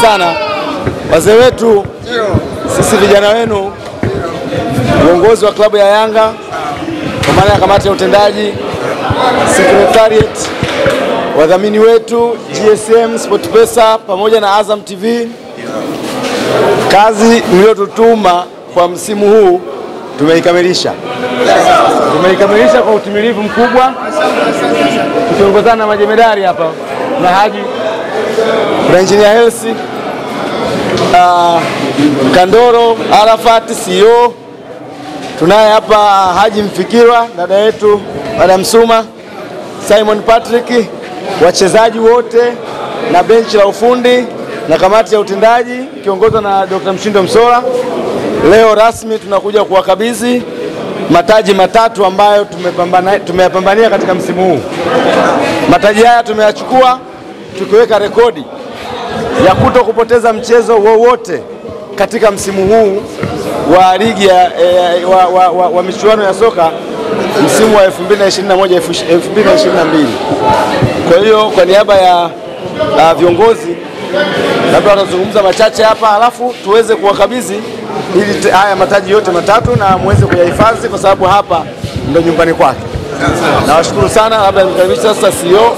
sana. Wazee wetu, sisi vijana wenu, uongozi wa klabu ya Yanga, kwa maana ya kamati ya utendaji, secretariat, wadhamini wetu, GSM Sport Pesa pamoja na Azam TV. Kazi mliotutuma kwa msimu huu tumeikamilisha. Tumeikamilisha kwa utimilifu mkubwa. Tukiongozana na majemedari hapa na Haji, na Engineer Helsi, Kandoro, Arafati, CEO. Tunaye hapa Haji Mfikirwa, dada yetu, Madam Suma, Simon Patrick, wachezaji wote na benchi la ufundi na kamati ya utendaji kiongozwa na Dr Mshindo Msola. Leo rasmi tunakuja kuwakabidhi mataji matatu ambayo tumeyapambania katika msimu huu. Mataji haya tumeyachukua tukiweka rekodi ya kutokupoteza mchezo wowote katika msimu huu wa ligi wa michuano ya soka msimu wa 2021 2022. Kwa hiyo kwa niaba ya viongozi labda tutazungumza machache hapa alafu tuweze kuwakabidhi ili haya mataji yote matatu na muweze kuyahifadhi kwa sababu hapa ndio nyumbani kwake. Nawashukuru sana, labda mkaribisha sasa CEO.